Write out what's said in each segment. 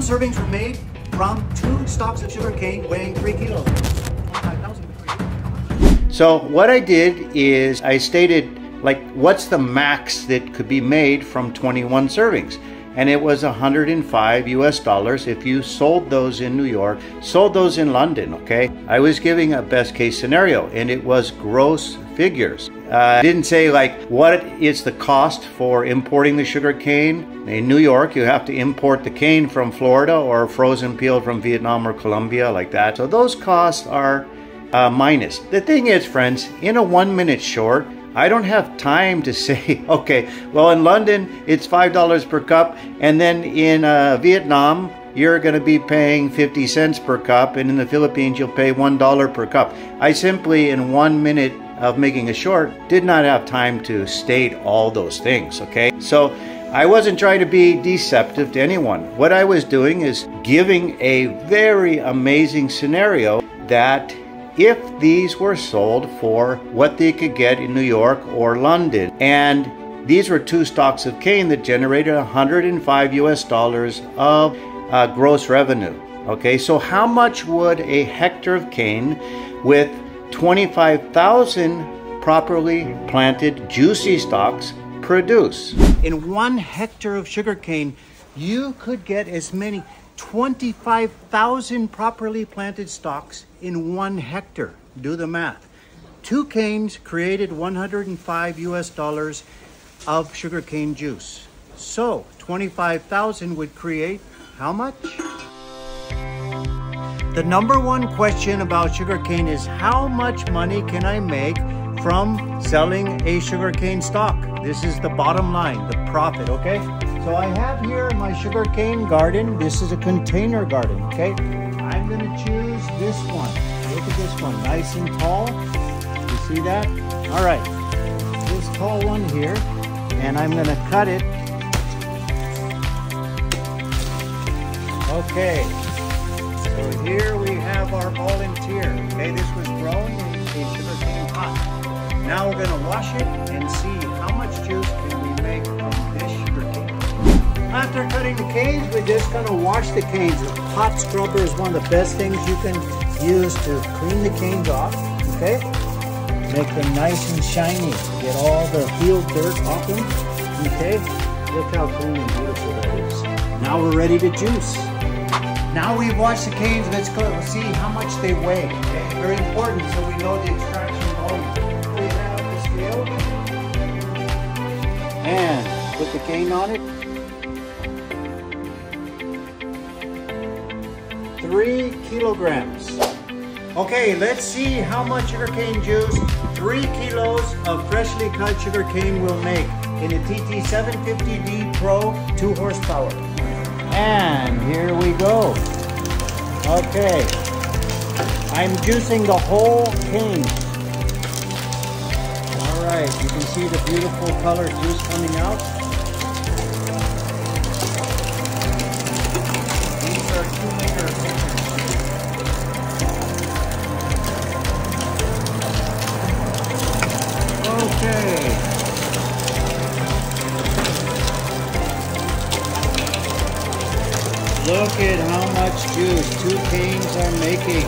21 servings were made from 2 stalks of sugar cane weighing 3 kilos. So what I did is I stated, like, what's the max that could be made from 21 servings? And it was $105 if you sold those in New York, sold those in London, okay? I was giving a best case scenario and it was gross figures. I didn't say like what is the cost for importing the sugar cane. In New York, you have to import the cane from Florida or frozen peel from Vietnam or Colombia, like that. So those costs are minus. The thing is, friends, in a 1-minute short, I don't have time to say, okay, well in London it's $5 per cup, and then in Vietnam you're going to be paying 50 cents per cup, and in the Philippines you'll pay $1 per cup. I simply, in 1 minute of making a short, did not have time to state all those things, okay? So I wasn't trying to be deceptive to anyone. What I was doing is giving a very amazing scenario that if these were sold for what they could get in New York or London. And these were 2 stalks of cane that generated $105 of gross revenue. Okay, so how much would a hectare of cane with 25,000 properly planted juicy stalks produce? In 1 hectare of sugarcane, you could get as many 25,000 properly planted stalks in 1 hectare. Do the math. 2 canes created $105 of sugarcane juice. So 25,000 would create how much? The #1 question about sugarcane is, how much money can I make from selling a sugarcane stock? This is the bottom line, the profit, okay? So I have here my sugarcane garden. This is a container garden, okay? I'm gonna choose this one. Look at this one, nice and tall. You see that? All right, this tall one here, and I'm gonna cut it. Okay, so here we have our volunteer. Okay, this was grown in a sugarcane pot. Now we're gonna wash it and see how much juice can we make from this sugarcane. After cutting the canes, we're just going to wash the canes. The pot scrubber is one of the best things you can use to clean the canes off, okay? Make them nice and shiny. Get all the field dirt off them, okay? Look how clean and beautiful that is. Now we're ready to juice. Now we've washed the canes, let's go see how much they weigh. Okay? Very important so we know the extraction volume. Put that on the scale. And put the cane on it. 3 kilograms. Okay, let's see how much sugarcane juice 3 kilos of freshly cut sugarcane will make in a TT 750D Pro 2 horsepower. And here we go. Okay, I'm juicing the whole cane. All right, you can see the beautiful color juice coming out. These are 2 liters. Okay. Look at how much juice 2 canes are making.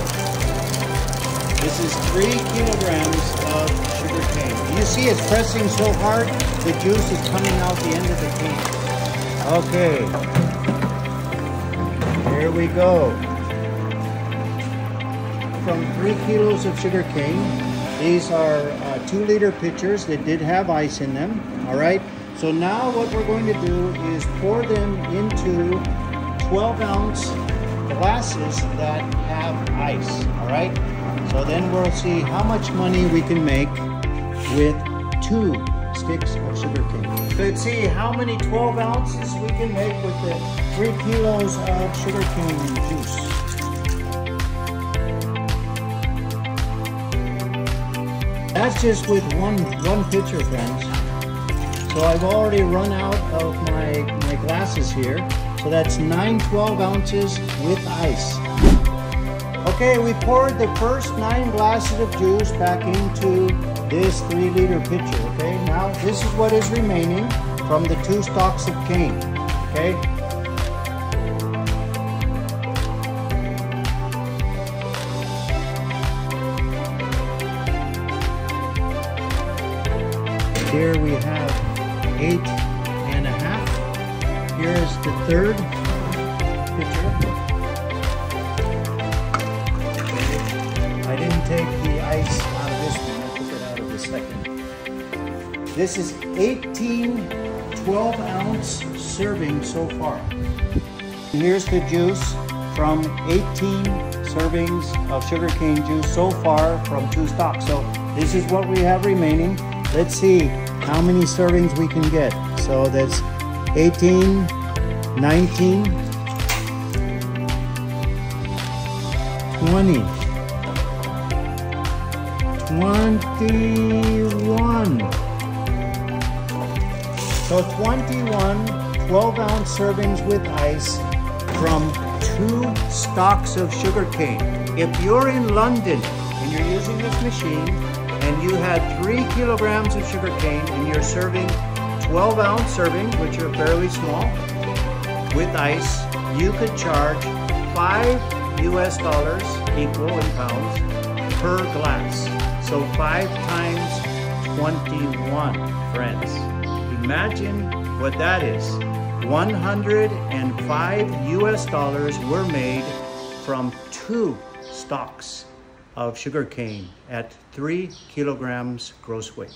This is 3 kilograms of sugar cane. You see it's pressing so hard, the juice is coming out the end of the cane. Okay. Here we go. From 3 kilos of sugar cane, these are 2-liter pitchers that did have ice in them, all right? So now what we're going to do is pour them into 12-ounce glasses that have ice, all right? So then we'll see how much money we can make with 2 sticks of sugarcane. Let's see how many 12 ounces we can make with the 3 kilos of sugarcane juice. That's just with one pitcher, friends. So I've already run out of my glasses here. So that's 9 12 ounces with ice. Okay, we poured the first 9 glasses of juice back into this 3-liter pitcher, okay? Now this is what is remaining from the 2 stalks of cane, okay? Here we have 8.5. Here's the third picture. I didn't take the ice out of this one, I took it out of the second. This is 18 12-ounce serving so far. Here's the juice from 18 servings of sugarcane juice so far from 2 stalks. So this is what we have remaining. Let's see how many servings we can get. So that's 18, 19, 20, 21. So 21 12-ounce servings with ice from 2 stalks of sugarcane. If you're in London and you're using this machine and you had 3 kilograms of sugarcane and you're serving 12-ounce serving, which are fairly small, with ice, you could charge $5 US equal in pounds per glass. So 5 times 21, friends. Imagine what that is. $105 US were made from 2 stalks of sugarcane at 3 kilograms gross weight.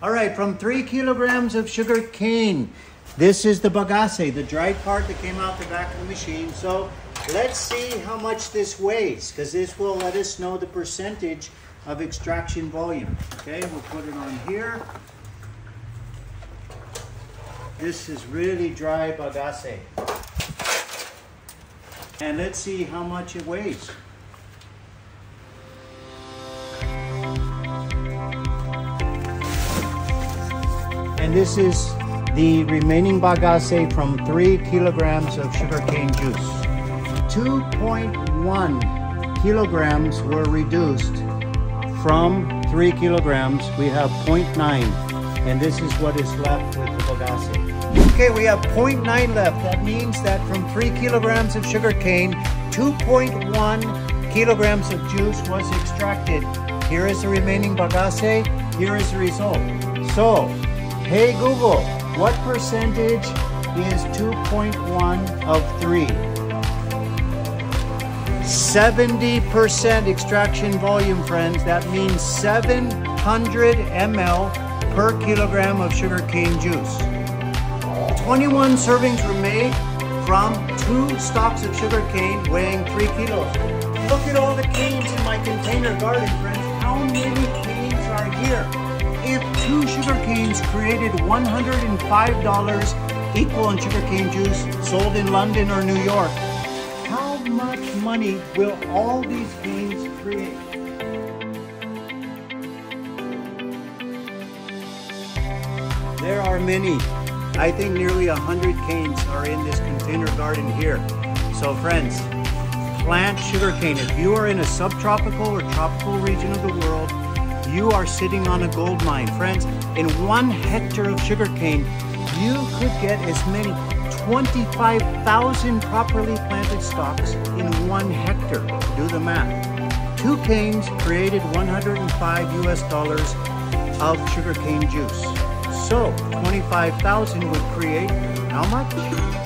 All right, from 3 kilograms of sugarcane, this is the bagasse, the dried part that came out the back of the machine. So let's see how much this weighs, because this will let us know the percentage of extraction volume. Okay, we'll put it on here. This is really dry bagasse. And let's see how much it weighs. And this is the remaining bagasse from 3 kilograms of sugarcane juice. 2.1 kilograms were reduced from 3 kilograms. We have 0.9. And this is what is left with the bagasse. Okay, we have 0.9 left. That means that from 3 kilograms of sugarcane, 2.1 kilograms of juice was extracted. Here is the remaining bagasse. Here is the result. So, hey Google, what percentage is 2.1 of 3? 70% extraction volume, friends. That means 700 ml per kilogram of sugarcane juice. 21 servings were made from 2 stalks of sugarcane weighing 3 kilos. Look at all the canes in my container garden, friends. How many canes are here? If 2 sugarcanes created $105 equal in sugarcane juice sold in London or New York, how much money will all these canes create? There are many. I think nearly 100 canes are in this container garden here. So friends, plant sugarcane. If you are in a subtropical or tropical region of the world, you are sitting on a gold mine. Friends, in 1 hectare of sugarcane, you could get as many 25,000 properly planted stalks in 1 hectare. Do the math. 2 canes created $105 US of sugarcane juice. So 25,000 would create how much?